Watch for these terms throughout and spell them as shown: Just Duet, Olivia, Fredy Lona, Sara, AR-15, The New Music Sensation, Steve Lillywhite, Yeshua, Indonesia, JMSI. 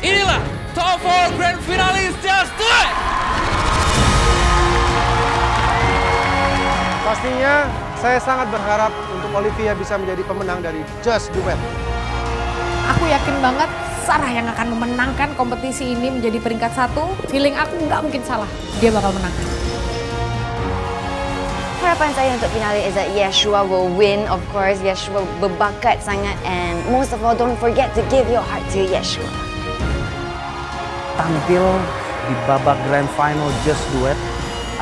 Inilah Top 4 Grand Finalis Just Duet! Pastinya saya sangat berharap untuk Olivia bisa menjadi pemenang dari Just Duet. Aku yakin banget Sara yang akan memenangkan kompetisi ini menjadi peringkat 1. Feeling aku nggak mungkin salah, dia bakal menang. Harapan saya untuk finale is that Yeshua will win. Of course, Yeshua berbakat sangat, and most of all, don't forget to give your heart to Yeshua. Tampil di babak grand final Just Duet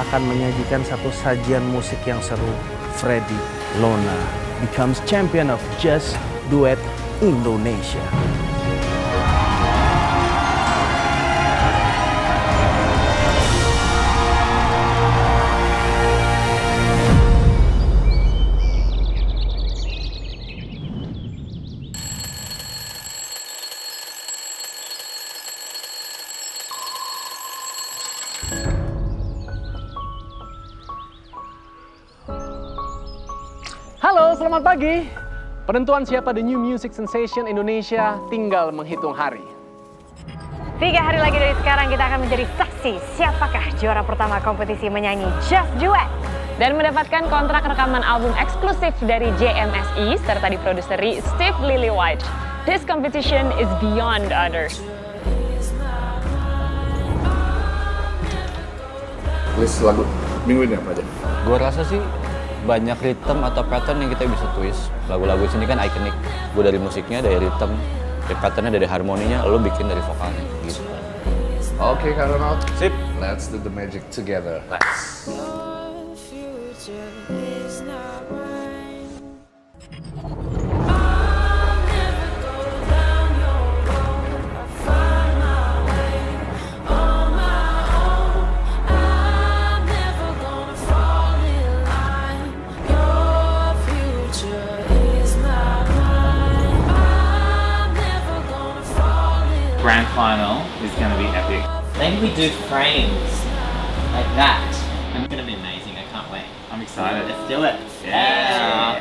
akan menyajikan satu sajian musik yang seru. Fredy Lona becomes champion of Just Duet Indonesia. Halo, selamat pagi. Penentuan siapa The New Music Sensation Indonesia tinggal menghitung hari. 3 hari lagi dari sekarang kita akan menjadi saksi siapakah juara pertama kompetisi menyanyi Just Duet. Dan mendapatkan kontrak rekaman album eksklusif dari JMSI serta diproduseri Steve Lillywhite. This competition is beyond others. Twist lagu minggu ini apa aja? Gua rasa sih banyak ritme atau pattern yang kita bisa twist. Lagu-lagu sini kan ikonik. Gue dari musiknya, dari ritme, dari patternnya, dari harmoninya, lo bikin dari vokalnya gitu. Oke, Karonaut. Sip. Let's do the magic together. Let's. Grand final is going to be epic. Maybe we do frames like that. It's going to be amazing. I can't wait. I'm excited. Let's do it. Yeah.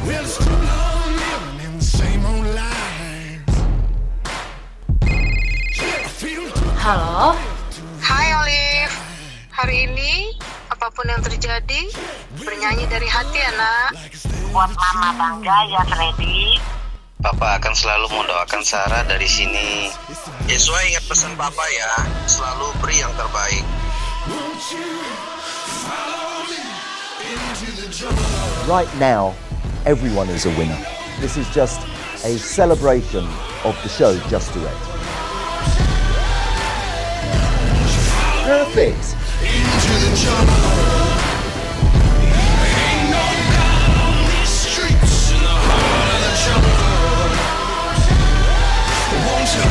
Well, it's too long living in the same old life. Halo. Hai Olive. Hari ini apapun yang terjadi, bernyanyi dari hati ya nak. Buat mama bangga ya Fredy. Papa akan selalu mendoakan Sara dari sini. Yeshua ingat pesan Papa ya, selalu beri yang terbaik. Right now, everyone is a winner. This is just a celebration of the show Just Duet. Perfect. Into the jungle. Ain't no God on these streets in the heart of the jungle. Won't you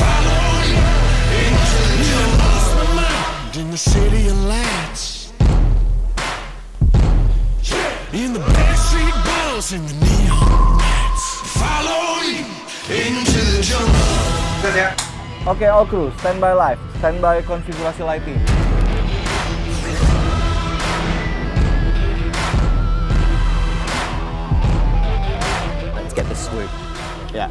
follow me into the jungle? Lost my mind in the city of lights. In the backstreet balls in the neon lights, follow me into the jungle. Set ya. Oke, all crew, standby live, standby konfigurasi lighting. Let's get the swoop. Yeah,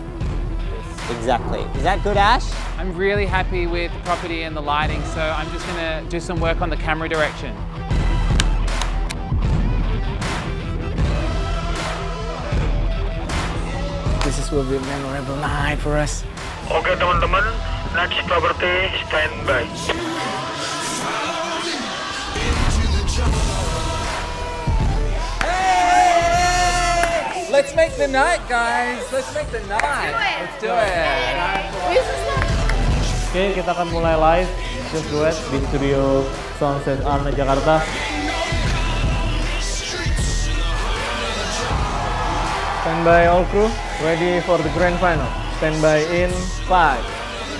exactly. Is that good, Ash? I'm really happy with the property and the lighting, so I'm just gonna do some work on the camera direction. This will be a memorable night for us. Okay, teman-teman, next property standby. Hey! Let's make the night, guys. Let's make the night. Let's do it. Okay, kita akan mulai live Just Duet di studio Sunset Arena Jakarta. Standby all crew, ready for the grand final. Standby in 5, 4,